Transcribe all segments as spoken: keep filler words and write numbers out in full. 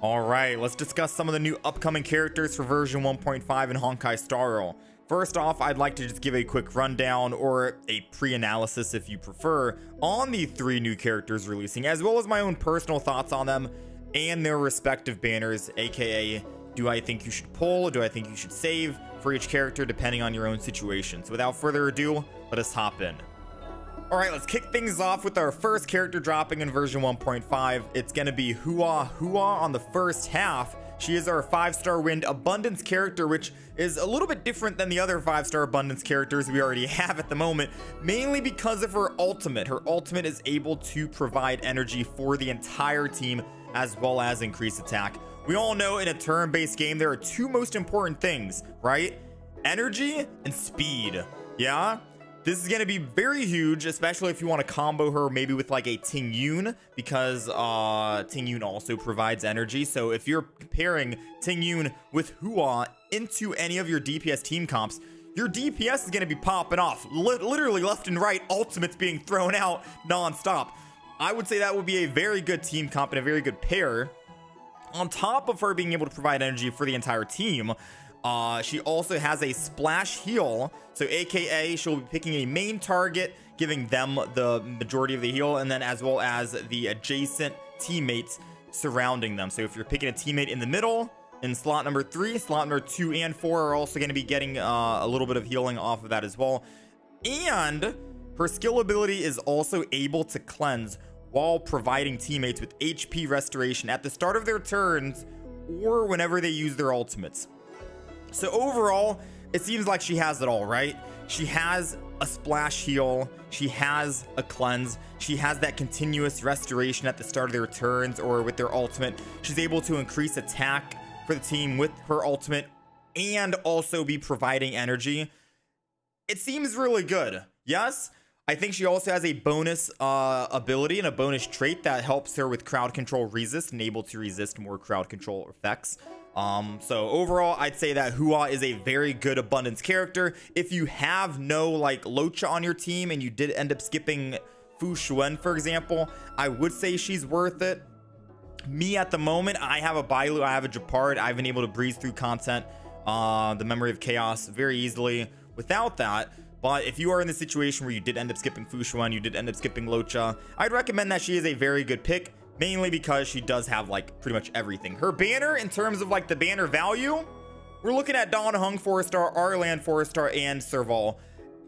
All right, let's discuss some of the new upcoming characters for version one point five in Honkai Star Rail. First off, I'd like to just give a quick rundown, or a pre-analysis if you prefer, on the three new characters releasing, as well as my own personal thoughts on them and their respective banners, aka do I think you should pull, do I think you should save for each character depending on your own situation. So without further ado, let us hop in. Alright, let's kick things off with our first character dropping in version one point five. It's gonna be Huohuo on the first half. She is our five star wind abundance character, which is a little bit different than the other five star abundance characters we already have at the moment, mainly because of her ultimate. Her ultimate is able to provide energy for the entire team as well as increase attack. We all know in a turn-based game, there are two most important things, right? Energy and speed, yeah? This is going to be very huge, especially if you want to combo her maybe with like a Ting Yun, because uh, Ting Yun also provides energy. So if you're pairing Ting Yun with Huohuo into any of your D P S team comps, your D P S is going to be popping off. Li literally left and right, ultimates being thrown out non-stop. I would say that would be a very good team comp and a very good pair. On top of her being able to provide energy for the entire team, Uh, she also has a splash heal, so aka she'll be picking a main target, giving them the majority of the heal, and then as well as the adjacent teammates surrounding them. So if you're picking a teammate in the middle, in slot number three, slot number two and four are also going to be getting uh, a little bit of healing off of that as well. And her skill ability is also able to cleanse while providing teammates with H P restoration at the start of their turns or whenever they use their ultimates. So overall, it seems like she has it all, right? She has a splash heal, she has a cleanse, she has that continuous restoration at the start of their turns or with their ultimate. She's able to increase attack for the team with her ultimate and also be providing energy. It seems really good, yes? I think she also has a bonus uh, ability and a bonus trait that helps her with crowd control resist and able to resist more crowd control effects. Um, so overall, I'd say that Huohuo is a very good abundance character. If you have no like Luocha on your team and you did end up skipping Fu Xuan, for example, I would say she's worth it. Me at the moment, I have a Bailu, I have a Gepard. I've been able to breeze through content, uh, the Memory of Chaos very easily without that. But if you are in the situation where you did end up skipping Fu Xuan, you did end up skipping Luocha, I'd recommend that she is a very good pick. Mainly because she does have like pretty much everything. Her banner, in terms of like the banner value, we're looking at Dan Heng four star, Arland four star, and Serval.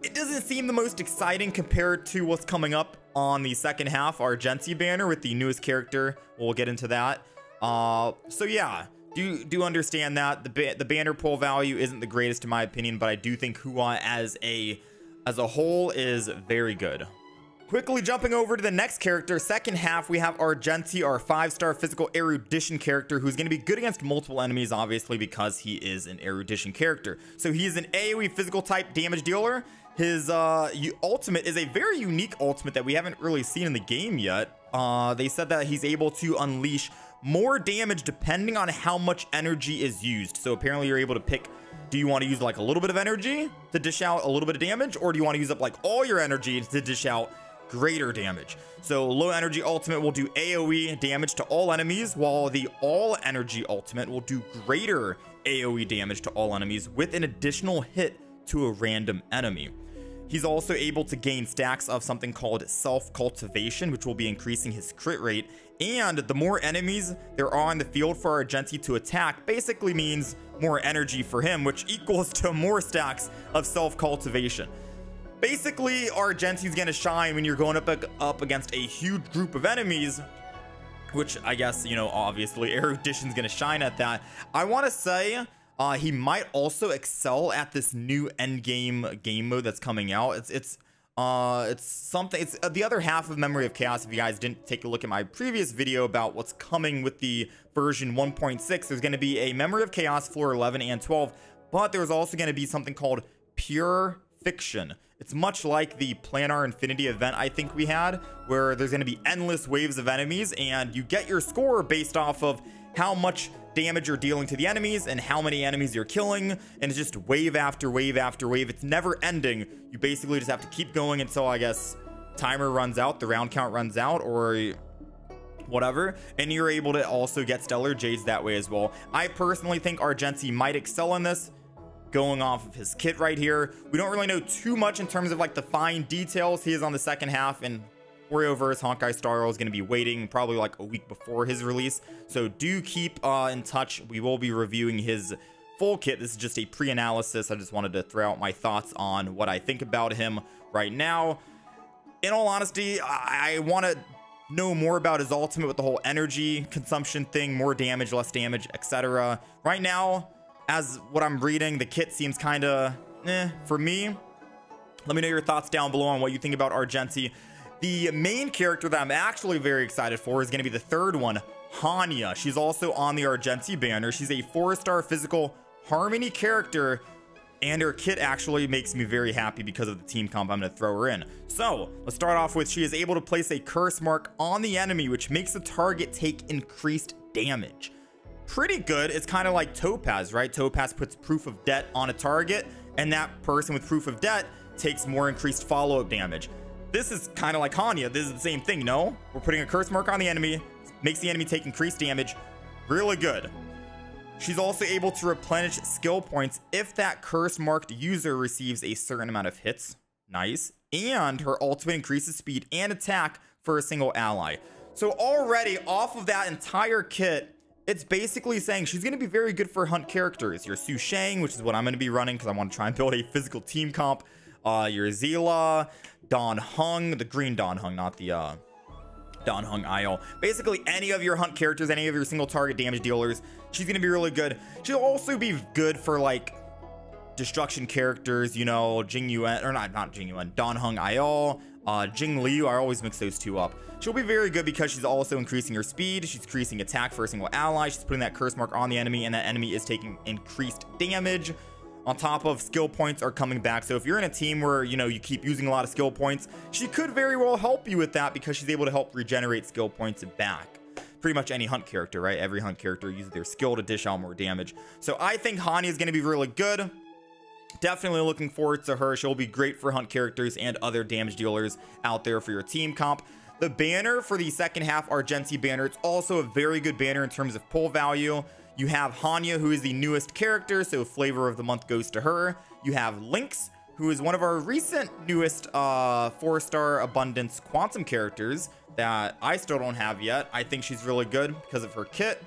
It doesn't seem the most exciting compared to what's coming up on the second half, our Argenti banner with the newest character. We'll get into that. Uh, so yeah, do do understand that the ba the banner pull value isn't the greatest in my opinion, but I do think Huohuo as a as a whole is very good. Quickly jumping over to the next character, second half, we have Argenti, our five star physical erudition character, who's going to be good against multiple enemies, obviously, because he is an erudition character. So he is an A O E physical type damage dealer. His uh, ultimate is a very unique ultimate that we haven't really seen in the game yet. Uh, they said that he's able to unleash more damage depending on how much energy is used. So apparently you're able to pick, do you want to use like a little bit of energy to dish out a little bit of damage, or do you want to use up like all your energy to dish out greater damage? So low energy ultimate will do A O E damage to all enemies, while the all energy ultimate will do greater A O E damage to all enemies with an additional hit to a random enemy. He's also able to gain stacks of something called self-cultivation, which will be increasing his crit rate, and the more enemies there are on the field for Argenti to attack basically means more energy for him, which equals to more stacks of self-cultivation. Basically, Argenti's gonna shine when you're going up up against a huge group of enemies, which I guess, you know, obviously erudition's gonna shine at that. I want to say uh, he might also excel at this new endgame game mode that's coming out. It's it's uh, it's something. It's uh, the other half of Memory of Chaos. If you guys didn't take a look at my previous video about what's coming with the version one point six, there's gonna be a Memory of Chaos floor eleven and twelve, but there's also gonna be something called Pure Fiction. It's much like the Planar Infinity event I think we had, where there's going to be endless waves of enemies and you get your score based off of how much damage you're dealing to the enemies and how many enemies you're killing, and it's just wave after wave after wave. It's never ending. You basically just have to keep going until, I guess, timer runs out, the round count runs out, or whatever, and you're able to also get Stellar Jades that way as well. I personally think Argenti might excel in this, going off of his kit right here. We don't really know too much in terms of like the fine details. He is on the second half, and Horioverse Honkai Star Rail is going to be waiting probably like a week before his release, so do keep uh in touch. We will be reviewing his full kit. This is just a pre-analysis. I just wanted to throw out my thoughts on what I think about him right now. In all honesty, I, I want to know more about his ultimate with the whole energy consumption thing, more damage, less damage, etc. Right now, as what I'm reading, the kit seems kind of eh for me. Let me know your thoughts down below on what you think about Argenti. The main character that I'm actually very excited for is going to be the third one, Hanya. She's also on the Argenti banner. She's a four-star physical harmony character, and her kit actually makes me very happy because of the team comp I'm going to throw her in. So let's start off with, she is able to place a curse mark on the enemy, which makes the target take increased damage. Pretty good. It's kind of like Topaz, right? Topaz puts proof of debt on a target, and that person with proof of debt takes more increased follow-up damage. This is kind of like Hanya. This is the same thing, no? We're putting a curse mark on the enemy, makes the enemy take increased damage. Really good. She's also able to replenish skill points if that curse marked user receives a certain amount of hits. Nice. And her ultimate increases speed and attack for a single ally. So already off of that entire kit, it's basically saying she's going to be very good for hunt characters. Your Sushang, which is what I'm going to be running because I want to try and build a physical team comp. Uh, your Seele, Dan Heng, the green Dan Heng, not the uh, Dan Heng I L. Basically, any of your hunt characters, any of your single target damage dealers, she's going to be really good. She'll also be good for, like, destruction characters, you know, Jing Yuan, or not, not Jing Yuan, Dan Heng I L, uh, Jing Liu. I always mix those two up. She'll be very good because she's also increasing her speed. She's increasing attack for a single ally. She's putting that curse mark on the enemy, and that enemy is taking increased damage. On top of skill points are coming back. So if you're in a team where, you know, you keep using a lot of skill points, she could very well help you with that because she's able to help regenerate skill points back. Pretty much any hunt character, right? Every hunt character uses their skill to dish out more damage. So I think Hanya is going to be really good. Definitely looking forward to her. She'll be great for hunt characters and other damage dealers out there for your team comp. The banner for the second half, Argenti banner, it's also a very good banner in terms of pull value. You have Hanya, who is the newest character, so flavor of the month goes to her. You have Lynx, who is one of our recent newest uh, four-star abundance quantum characters that I still don't have yet. I think she's really good because of her kit.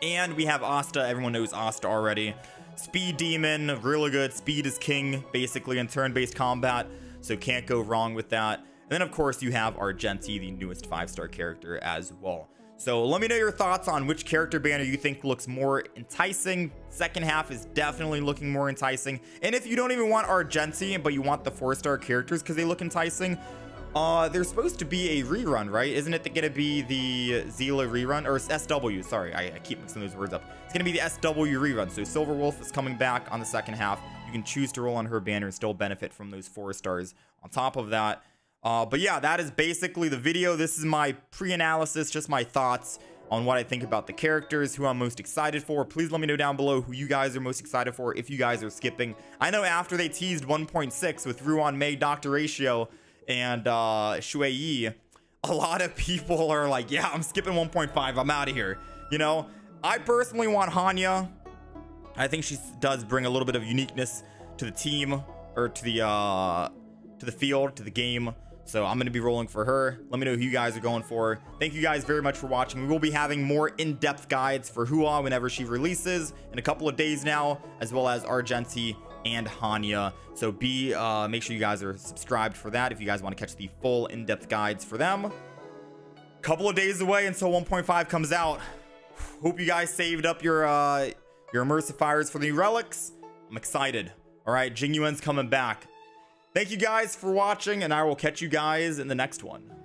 And we have Asta. Everyone knows Asta already. Speed demon, really good. Speed is king, basically, in turn-based combat, so can't go wrong with that. And then, of course, you have Argenti, the newest five-star character as well. So let me know your thoughts on which character banner you think looks more enticing. Second half is definitely looking more enticing. And if you don't even want Argenti, but you want the four-star characters because they look enticing, uh, there's supposed to be a rerun, right? Isn't it going to be the Seele rerun? Or S W, sorry. I, I keep mixing those words up. It's going to be the S W rerun. So Silverwolf is coming back on the second half. You can choose to roll on her banner and still benefit from those four stars on top of that. Uh, but yeah, that is basically the video. This is my pre-analysis, just my thoughts on what I think about the characters, who I'm most excited for. Please let me know down below who you guys are most excited for if you guys are skipping. I know after they teased one point six with Ruan Mei, Doctor Ratio, and uh, Xueyi, a lot of people are like, yeah, I'm skipping one point five. I'm out of here. You know, I personally want Hanya. I think she does bring a little bit of uniqueness to the team, or to the, uh, to the field, to the game. So I'm going to be rolling for her. Let me know who you guys are going for. Thank you guys very much for watching. We will be having more in-depth guides for Huohuo whenever she releases in a couple of days now, as well as Argenti and Hanya. So be uh, make sure you guys are subscribed for that if you guys want to catch the full in-depth guides for them. Couple of days away until one point five comes out. Hope you guys saved up your uh, your immersive fires for the new relics. I'm excited. All right, Jing Yuan's coming back. Thank you guys for watching, and I will catch you guys in the next one.